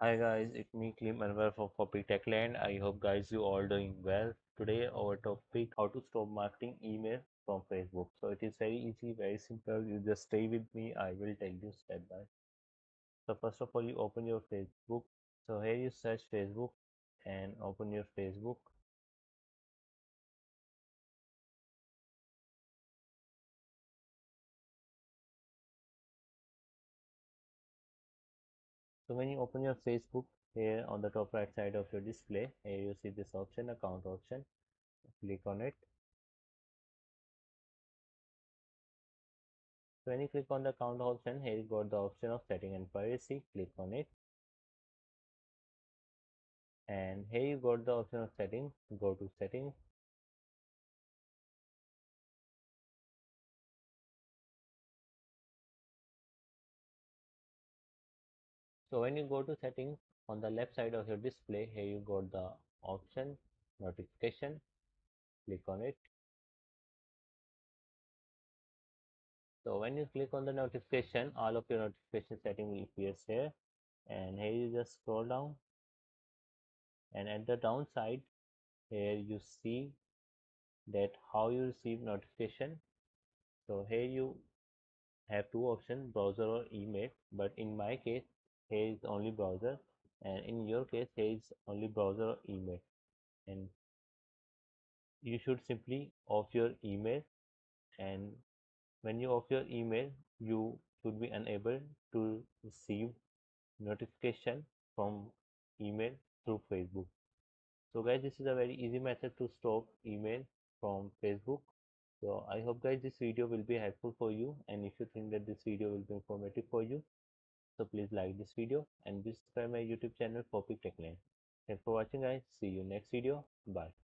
Hi guys, it's me Klim Anwar for Fopik Tech Land. I hope guys you all doing well. Today our topic how to stop marketing email from Facebook. So it is very easy, very simple. You just stay with me. I will tell you step by. So first of all, you open your Facebook. So here you search Facebook and open your Facebook. So when you open your Facebook, here on the top right side of your display, here you see this option, account option. Click on it. So when you click on the account option, here you got the option of setting and privacy. Click on it. And here you got the option of settings. Go to settings. So when you go to settings, on the left side of your display, here you got the option notification. Click on it. So when you click on the notification, all of your notification setting will appear here. And here you just scroll down. And at the downside, here you see that how you receive notification. So here you have two options, browser or email. But in my case, here is only browser, and in your case here is only browser or email, and you should simply off your email. And when you off your email, you should be unable to receive notification from email through Facebook. So guys, this is a very easy method to stop email from Facebook. So I hope guys this video will be helpful for you, and if you think that this video will be informative for you, so please like this video and subscribe my YouTube channel Fopik Tech Land. Thanks for watching guys. See you next video. Bye.